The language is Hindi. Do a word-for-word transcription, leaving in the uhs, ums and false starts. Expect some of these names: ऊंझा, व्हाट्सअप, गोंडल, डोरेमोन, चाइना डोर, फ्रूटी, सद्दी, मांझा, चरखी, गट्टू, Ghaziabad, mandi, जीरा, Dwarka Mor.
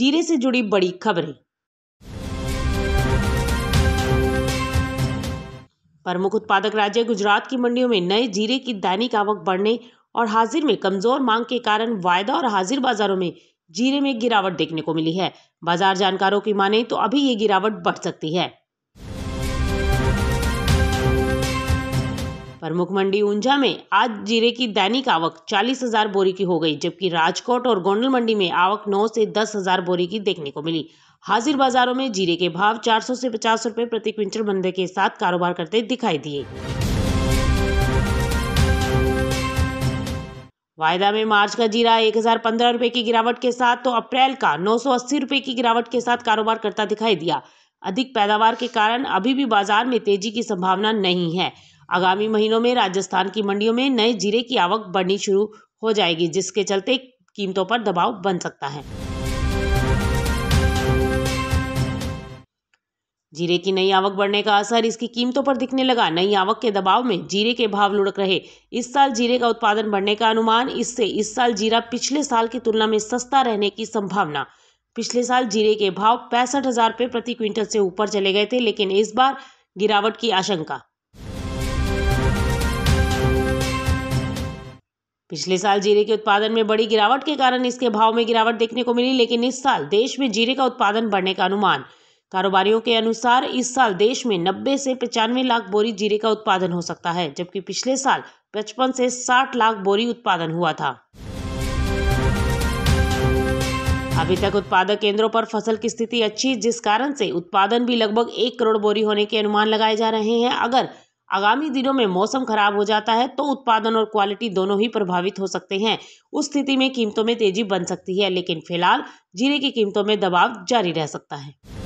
जीरे से जुड़ी बड़ी खबरें। प्रमुख उत्पादक राज्य गुजरात की मंडियों में नए जीरे की दैनिक आवक बढ़ने और हाजिर में कमजोर मांग के कारण वायदा और हाजिर बाजारों में जीरे में गिरावट देखने को मिली है। बाजार जानकारों की माने तो अभी ये गिरावट बढ़ सकती है। प्रमुख मंडी ऊंझा में आज जीरे की दैनिक आवक चालीस हज़ार बोरी की हो गई, जबकि राजकोट और गोंडल मंडी में आवक नौ से दस हज़ार बोरी की देखने को मिली। हाजिर बाजारों में जीरे के भाव चार सौ से पचास रुपए प्रति क्विंटल बनने के साथ कारोबार करते दिखाई दिए। वायदा में मार्च का जीरा एक हज़ार पंद्रह रुपए की गिरावट के साथ तो अप्रैल का नौ सौ अस्सी रुपए की गिरावट के साथ कारोबार करता दिखाई दिया। अधिक पैदावार के कारण अभी भी बाजार में तेजी की संभावना नहीं है। आगामी महीनों में राजस्थान की मंडियों में नए जीरे की आवक बढ़नी शुरू हो जाएगी, जिसके चलते कीमतों पर दबाव बन सकता है। जीरे की नई आवक बढ़ने का असर इसकी कीमतों पर दिखने लगा। नई आवक के दबाव में जीरे के भाव लुढ़क रहे। इस साल जीरे का उत्पादन बढ़ने का अनुमान। इससे इस साल जीरा पिछले साल की तुलना में सस्ता रहने की संभावना। पिछले साल जीरे के भाव पैंसठ हजार रुपये प्रति क्विंटल से ऊपर चले गए थे, लेकिन इस बार गिरावट की आशंका। पिछले साल जीरे के उत्पादन में बड़ी गिरावट के कारण इसके भाव में गिरावट देखने को मिली, लेकिन इस साल देश में जीरे का उत्पादन बढ़ने का अनुमान। कारोबारियों के अनुसार इस साल देश में नब्बे से पचानवे लाख बोरी जीरे का उत्पादन हो सकता है, जबकि पिछले साल पचपन से साठ लाख बोरी उत्पादन हुआ था। अभी तक उत्पादक केंद्रों पर फसल की स्थिति अच्छी, जिस कारण से उत्पादन भी लगभग एक करोड़ बोरी होने के अनुमान लगाए जा रहे हैं। अगर आगामी दिनों में मौसम खराब हो जाता है तो उत्पादन और क्वालिटी दोनों ही प्रभावित हो सकते हैं। उस स्थिति में कीमतों में तेजी बन सकती है, लेकिन फिलहाल जीरे की कीमतों में दबाव जारी रह सकता है।